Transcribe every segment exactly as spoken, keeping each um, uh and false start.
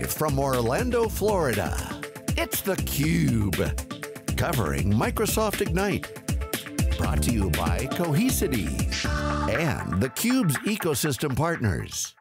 Live from Orlando, Florida, it's theCUBE, covering Microsoft Ignite. Brought to you by Cohesity and theCUBE's ecosystem partners.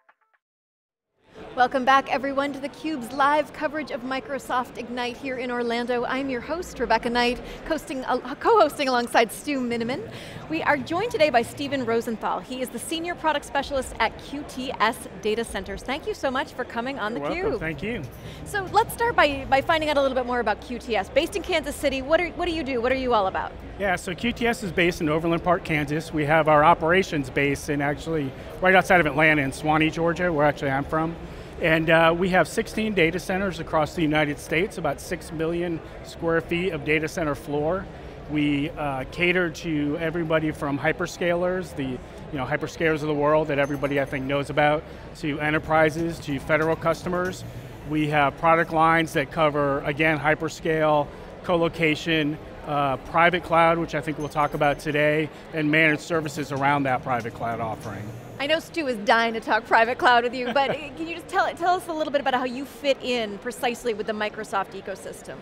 Welcome back everyone to theCUBE's live coverage of Microsoft Ignite here in Orlando. I'm your host, Rebecca Knight, co-hosting alongside Stu Miniman. We are joined today by Steven Rosenthal. He is the Senior Product Specialist at Q T S Data Centers. Thank you so much for coming on theCUBE. You're welcome, thank you. So let's start by, by finding out a little bit more about Q T S. Based in Kansas City, what, are, what do you do? What are you all about? Yeah, so Q T S is based in Overland Park, Kansas. We have our operations base in actually right outside of Atlanta in Suwanee, Georgia, where actually I'm from. And uh, we have sixteen data centers across the United States, about six million square feet of data center floor. We uh, cater to everybody from hyperscalers, the you know, hyperscalers of the world that everybody I think knows about, to enterprises, to federal customers. We have product lines that cover, again, hyperscale, co-location, uh, private cloud, which I think we'll talk about today, and managed services around that private cloud offering. I know Stu is dying to talk private cloud with you, but can you just tell, tell us a little bit about how you fit in precisely with the Microsoft ecosystem?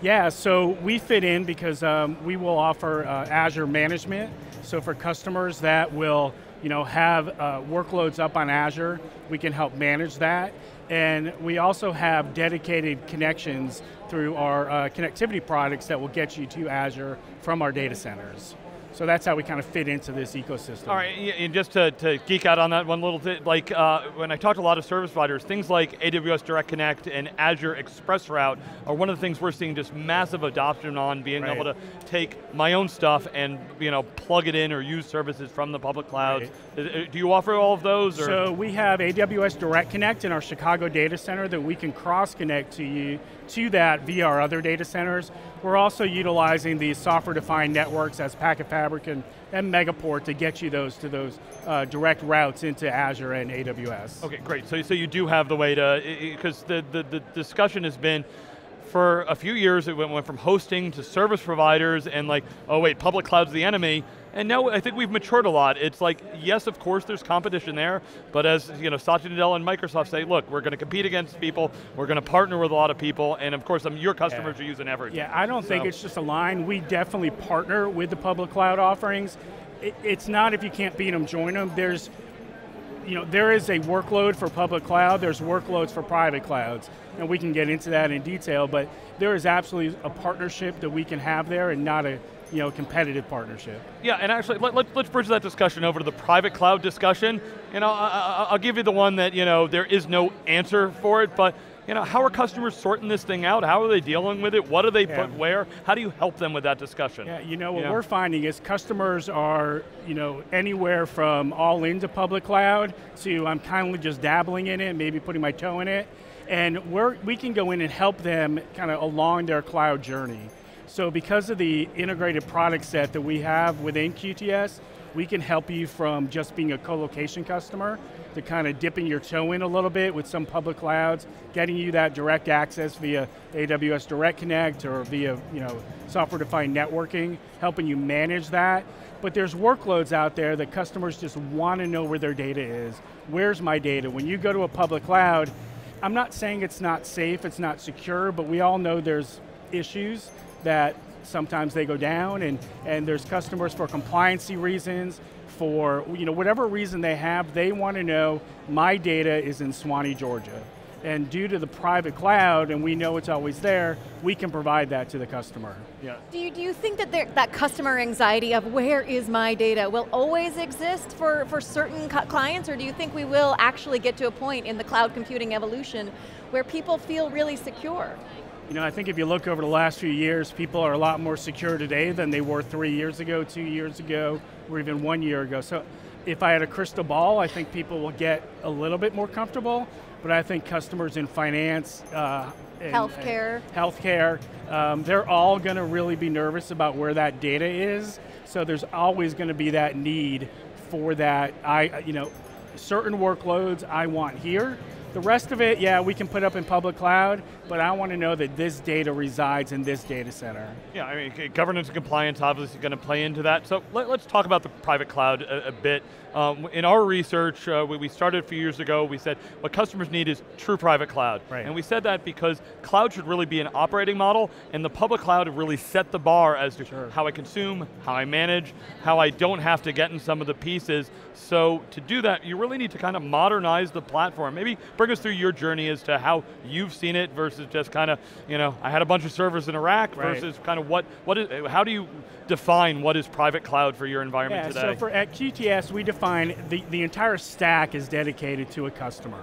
Yeah, so we fit in because um, we will offer uh, Azure management. So for customers that will you know, have uh, workloads up on Azure, we can help manage that. And we also have dedicated connections through our uh, connectivity products that will get you to Azure from our data centers. So that's how we kind of fit into this ecosystem. All right, and just to, to geek out on that one little bit, like uh, when I talk to a lot of service providers, things like A W S Direct Connect and Azure Express Route are one of the things we're seeing just massive adoption on, being right. able to take my own stuff and you know plug it in or use services from the public clouds. Right. Do you offer all of those? Or? So we have A W S Direct Connect in our Chicago data center that we can cross connect to you to that via our other data centers. We're also utilizing the software-defined networks as packet Fabric and, and Megaport to get you those to those uh, direct routes into Azure and A W S. Okay, great, so, so you do have the way to, because the, the, the discussion has been, for a few years it went, went from hosting to service providers and like, oh wait, public cloud's the enemy. And now I think we've matured a lot. It's like, yes, of course there's competition there, but as you know, Satya Nadella and Microsoft say, look, we're going to compete against people, we're going to partner with a lot of people, and of course, I mean, your customers yeah. are using everything. Yeah, I don't so. think it's just a line. We definitely partner with the public cloud offerings. It, it's not if you can't beat them, join them. There's, you know, there is a workload for public cloud, there's workloads for private clouds, and we can get into that in detail, but there is absolutely a partnership that we can have there and not a, you know, competitive partnership. Yeah, and actually, let, let, let's bridge that discussion over to the private cloud discussion. You know, I, I, I'll give you the one that, you know, there is no answer for it, but, you know, how are customers sorting this thing out? How are they dealing with it? What do they yeah. put where? How do you help them with that discussion? Yeah, you know, what yeah. we're finding is customers are, you know, anywhere from all into public cloud to I'm kind of just dabbling in it, maybe putting my toe in it, and we're, we can go in and help them kind of along their cloud journey. So because of the integrated product set that we have within Q T S, we can help you from just being a co-location customer to kind of dipping your toe in a little bit with some public clouds, getting you that direct access via A W S Direct Connect or via you know, software-defined networking, helping you manage that. But there's workloads out there that customers just want to know where their data is. Where's my data? When you go to a public cloud, I'm not saying it's not safe, it's not secure, but we all know there's issues that sometimes they go down and, and there's customers for compliancy reasons, for you know, whatever reason they have, they want to know my data is in Suwanee, Georgia. And due to the private cloud, and we know it's always there, we can provide that to the customer. Yeah. Do you, do you think that there, that customer anxiety of where is my data will always exist for, for certain clients, or do you think we will actually get to a point in the cloud computing evolution where people feel really secure? You know, I think if you look over the last few years, people are a lot more secure today than they were three years ago, two years ago, or even one year ago. So if I had a crystal ball, I think people will get a little bit more comfortable, but I think customers in finance, uh, and, healthcare, and healthcare um, they're all going to really be nervous about where that data is, so there's always going to be that need for that, I, you know, certain workloads I want here, The rest of it, yeah, we can put up in public cloud, but I want to know that this data resides in this data center. Yeah, I mean, governance and compliance obviously going to play into that. So let, let's talk about the private cloud a, a bit. Um, in our research, uh, we, we started a few years ago, we said what customers need is true private cloud. Right. And we said that because cloud should really be an operating model, and the public cloud really set the bar as to sure. how I consume, how I manage, how I don't have to get in some of the pieces. So to do that, you really need to kind of modernize the platform. Maybe bring us through your journey as to how you've seen it versus just kind of, you know, I had a bunch of servers in a rack right. versus kind of what, what is, how do you define what is private cloud for your environment yeah, today? So for, at Q T S, we define the, the entire stack is dedicated to a customer.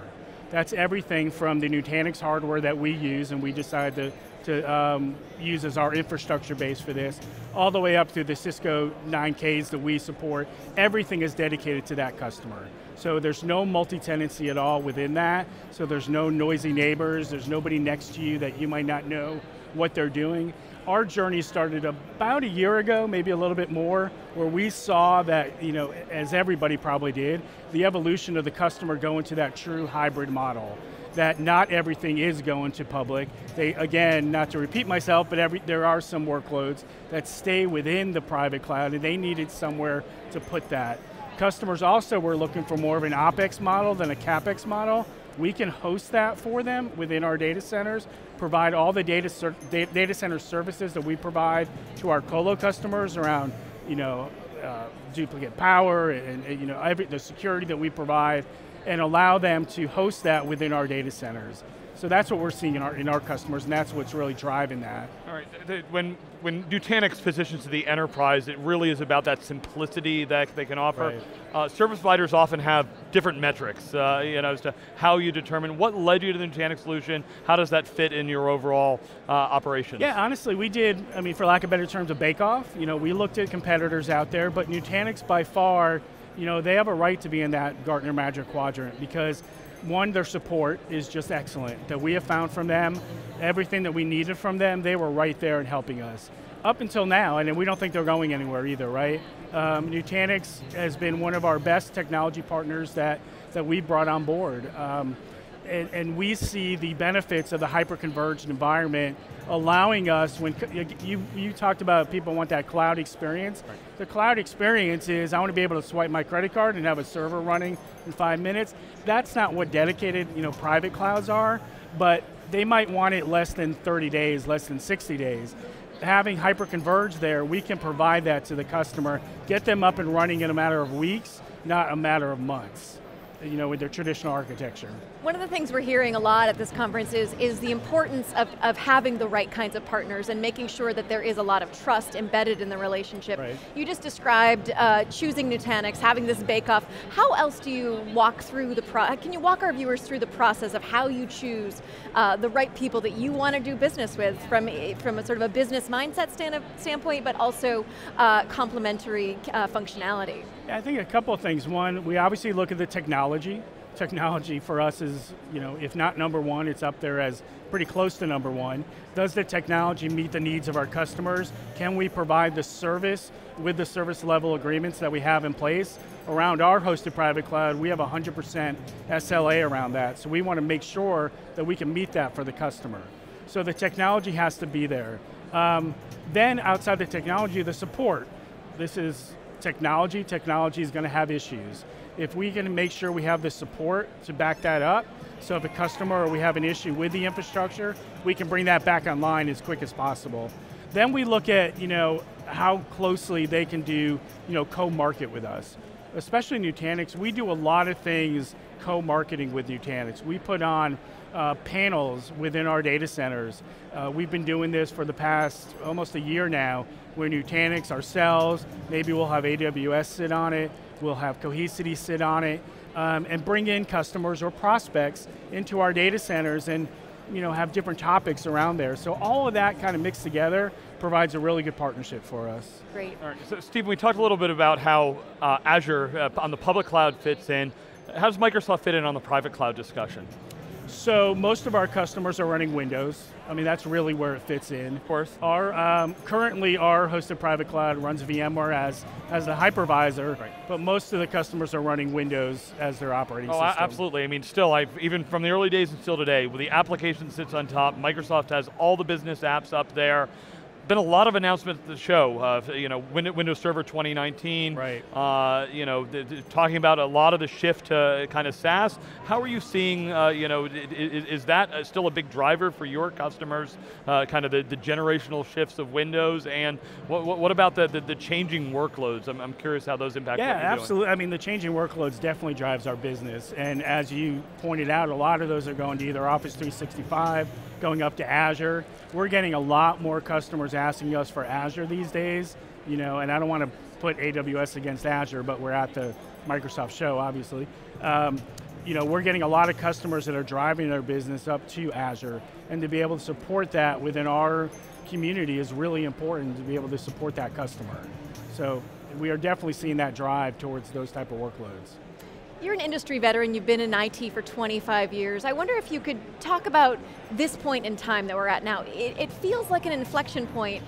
That's everything from the Nutanix hardware that we use and we decided to, to um, use as our infrastructure base for this, all the way up through the Cisco nine Ks that we support. Everything is dedicated to that customer. So there's no multi-tenancy at all within that, so there's no noisy neighbors, there's nobody next to you that you might not know what they're doing. Our journey started about a year ago, maybe a little bit more, where we saw that, you know, as everybody probably did, the evolution of the customer going to that true hybrid model, that not everything is going to public. They, again, not to repeat myself, but every, there are some workloads that stay within the private cloud, and they needed somewhere to put that. Customers also were looking for more of an OpEx model than a CapEx model. We can host that for them within our data centers, provide all the data, data center services that we provide to our colo customers around, you know, uh, duplicate power and, and you know, every, the security that we provide, and allow them to host that within our data centers. So that's what we're seeing in our, in our customers, and that's what's really driving that. All right, when, when Nutanix positions to the enterprise, it really is about that simplicity that they can offer. Right. Uh, service providers often have different metrics, uh, you know, as to how you determine what led you to the Nutanix solution, how does that fit in your overall uh, operations? Yeah, honestly, we did, I mean, for lack of better terms, a bake-off. You know, we looked at competitors out there, but Nutanix by far, you know, they have a right to be in that Gartner Magic Quadrant because one, their support is just excellent, that we have found from them, everything that we needed from them, they were right there and helping us. Up until now, and we don't think they're going anywhere either, right? Um, Nutanix has been one of our best technology partners that, that we brought on board. Um, and, and we see the benefits of the hyper-converged environment allowing us, when you, you talked about people want that cloud experience. Right. The cloud experience is, I want to be able to swipe my credit card and have a server running in five minutes. That's not what dedicated, you know, private clouds are, but they might want it less than thirty days, less than sixty days. Having hyper-converged there, we can provide that to the customer, get them up and running in a matter of weeks, not a matter of months, you know, with their traditional architecture. One of the things we're hearing a lot at this conference is, is the importance of, of having the right kinds of partners and making sure that there is a lot of trust embedded in the relationship. Right. You just described uh, choosing Nutanix, having this bake-off. How else do you walk through the, pro can you walk our viewers through the process of how you choose uh, the right people that you want to do business with from a, from a sort of a business mindset stand up, standpoint, but also uh, complementary uh, functionality? Yeah, I think a couple of things. One, we obviously look at the technology. Technology. Technology for us is, you know, if not number one, it's up there as pretty close to number one. Does the technology meet the needs of our customers? Can we provide the service with the service level agreements that we have in place? Around our hosted private cloud, we have one hundred percent S L A around that, so we want to make sure that we can meet that for the customer. So the technology has to be there. Um, then outside the technology, the support. This is technology, technology is going to have issues. If we can make sure we have the support to back that up, so if a customer or we have an issue with the infrastructure, we can bring that back online as quick as possible. Then we look at, you know, how closely they can do, you know, co-market with us. Especially Nutanix, we do a lot of things co-marketing with Nutanix. We put on uh, panels within our data centers. Uh, we've been doing this for the past almost a year now, where Nutanix, ourselves, maybe we'll have A W S sit on it, we'll have Cohesity sit on it, um, and bring in customers or prospects into our data centers and, you know, have different topics around there. So all of that kind of mixed together provides a really good partnership for us. Great. All right, so Steve, we talked a little bit about how uh, Azure uh, on the public cloud fits in. How does Microsoft fit in on the private cloud discussion? So most of our customers are running Windows. I mean, that's really where it fits in. Of course. Our, um, currently, our hosted private cloud runs VMware as, as the hypervisor, right. But most of the customers are running Windows as their operating oh, system. Oh, absolutely. I mean, still, I've, even from the early days and still today, the application sits on top. Microsoft has all the business apps up there. Been a lot of announcements at the show. Uh, you know, Windows Server twenty nineteen. Right. Uh, you know, talking about a lot of the shift to kind of SaaS. How are you seeing? Uh, you know, is, is that still a big driver for your customers? Uh, kind of the, the generational shifts of Windows, and what, what, what about the, the the changing workloads? I'm, I'm curious how those impact. Yeah, what you're absolutely. Doing. I mean, the changing workloads definitely drives our business, and as you pointed out, a lot of those are going to either Office three sixty-five, going up to Azure. We're getting a lot more customers asking us for Azure these days, you know, and I don't want to put A W S against Azure, but we're at the Microsoft show, obviously. Um, you know, we're getting a lot of customers that are driving their business up to Azure, and to be able to support that within our community is really important to be able to support that customer. So we are definitely seeing that drive towards those type of workloads. You're an industry veteran, you've been in I T for twenty-five years. I wonder if you could talk about this point in time that we're at now. It, it feels like an inflection point,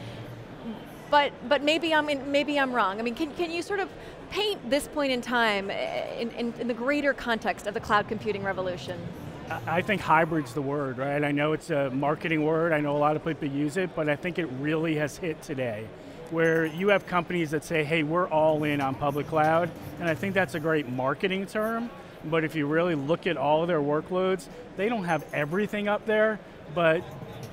but, but maybe, I'm in, maybe I'm wrong. I mean, can, can you sort of paint this point in time in, in, in the greater context of the cloud computing revolution? I think hybrid's the word, right? I know it's a marketing word, I know a lot of people use it, but I think it really has hit today, where you have companies that say, hey, we're all in on public cloud, and I think that's a great marketing term, but if you really look at all of their workloads, they don't have everything up there, but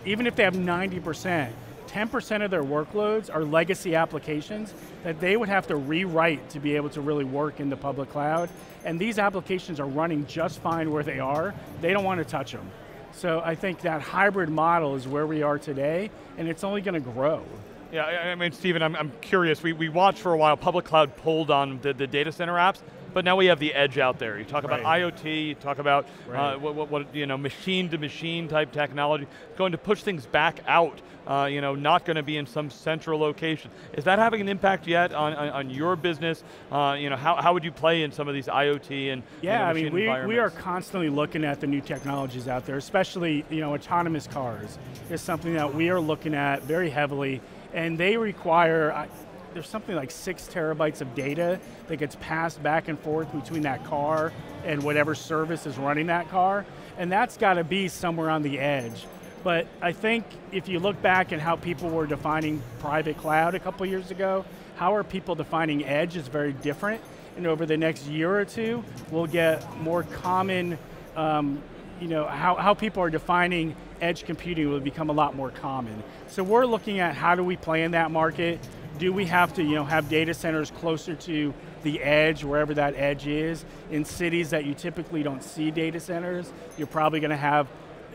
even if they have ninety percent, ten percent of their workloads are legacy applications that they would have to rewrite to be able to really work in the public cloud, and these applications are running just fine where they are, they don't want to touch them. So I think that hybrid model is where we are today, and it's only going to grow. Yeah, I mean, Steven, I'm, I'm curious. We, we watched for a while, public cloud pulled on the, the data center apps, but now we have the edge out there. You talk about right. IoT, you talk about right. uh, what, what, what, you know, machine-to-machine type technology, going to push things back out, uh, you know, not going to be in some central location. Is that having an impact yet on, on, on your business? Uh, you know, how, how would you play in some of these IoT and yeah, you know, machine I mean, environments? We, we are constantly looking at the new technologies out there, especially, you know, autonomous cars is something that we are looking at very heavily. And they require, I, there's something like six terabytes of data that gets passed back and forth between that car and whatever service is running that car, and that's got to be somewhere on the edge. But I think if you look back at how people were defining private cloud a couple years ago, how are people defining edge is very different, and over the next year or two, we'll get more common, um, you know, how, how people are defining edge computing will become a lot more common. So we're looking at how do we play in that market? Do we have to, you know, have data centers closer to the edge, wherever that edge is? In cities that you typically don't see data centers, you're probably going to have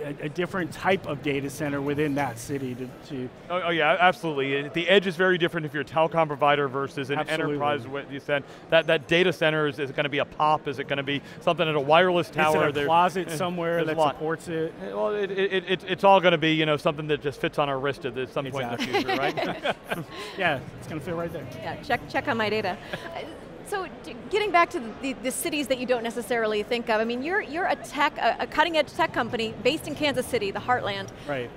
a, a different type of data center within that city to, to oh, oh yeah, absolutely. The edge is very different if you're a telecom provider versus an absolutely. enterprise, what you said. That, that data center, is, is it going to be a P O P? Is it going to be something at a wireless tower? Is it a closet somewhere that supports it? Well, it, it, it, it's all going to be, you know, something that just fits on our wrist at some point exactly. in the future, right? Yeah, it's going to fit right there. Yeah, check, check on my data. So getting back to the, the cities that you don't necessarily think of, I mean, you're, you're a tech, a, a cutting edge tech company based in Kansas City, the heartland. Right.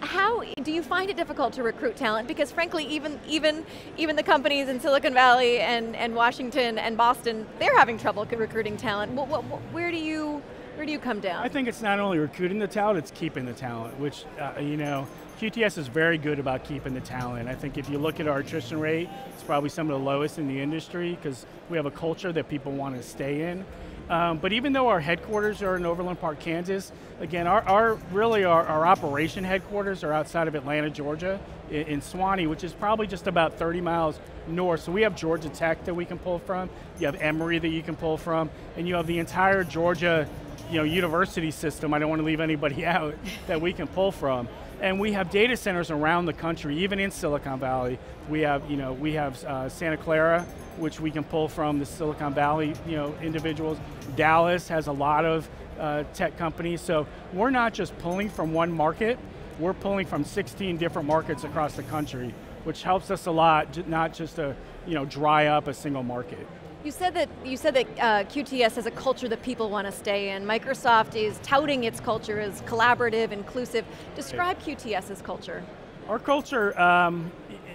How do you find it difficult to recruit talent? Because frankly, even, even, even the companies in Silicon Valley and, and Washington and Boston, they're having trouble recruiting talent. What, what, what, where do you, where do you come down? I think it's not only recruiting the talent, it's keeping the talent, which, uh, you know, Q T S is very good about keeping the talent. I think if you look at our attrition rate, it's probably some of the lowest in the industry because we have a culture that people want to stay in. Um, but even though our headquarters are in Overland Park, Kansas, again, our, our really our, our operation headquarters are outside of Atlanta, Georgia, in, in Suwanee, which is probably just about thirty miles north. So we have Georgia Tech that we can pull from, you have Emory that you can pull from, and you have the entire Georgia, you know, university system, I don't want to leave anybody out, that we can pull from. And we have data centers around the country, even in Silicon Valley. We have, you know, we have uh, Santa Clara, which we can pull from the Silicon Valley, you know, individuals. Dallas has a lot of uh, tech companies, so we're not just pulling from one market, we're pulling from sixteen different markets across the country, which helps us a lot, not just to, you know, dry up a single market. You said that, you said that uh, Q T S is a culture that people want to stay in. Microsoft is touting its culture as collaborative, inclusive. Describe yeah. QTS's culture. Our culture, um,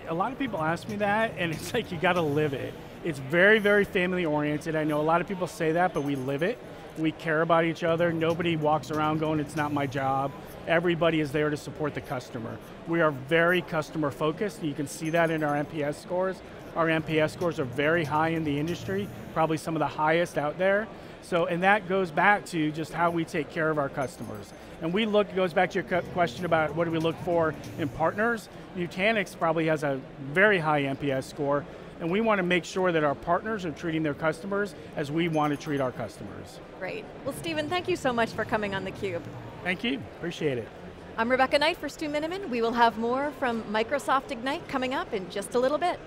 a lot of people ask me that, and it's like, you got to live it. It's very, very family oriented. I know a lot of people say that, but we live it. We care about each other. Nobody walks around going, it's not my job. Everybody is there to support the customer. We are very customer focused. You can see that in our N P S scores. Our N P S scores are very high in the industry, probably some of the highest out there. So, and that goes back to just how we take care of our customers. And we look, it goes back to your question about what do we look for in partners. Nutanix probably has a very high N P S score, and we want to make sure that our partners are treating their customers as we want to treat our customers. Great. Well, Steven, thank you so much for coming on theCUBE. Thank you, appreciate it. I'm Rebecca Knight for Stu Miniman. We will have more from Microsoft Ignite coming up in just a little bit.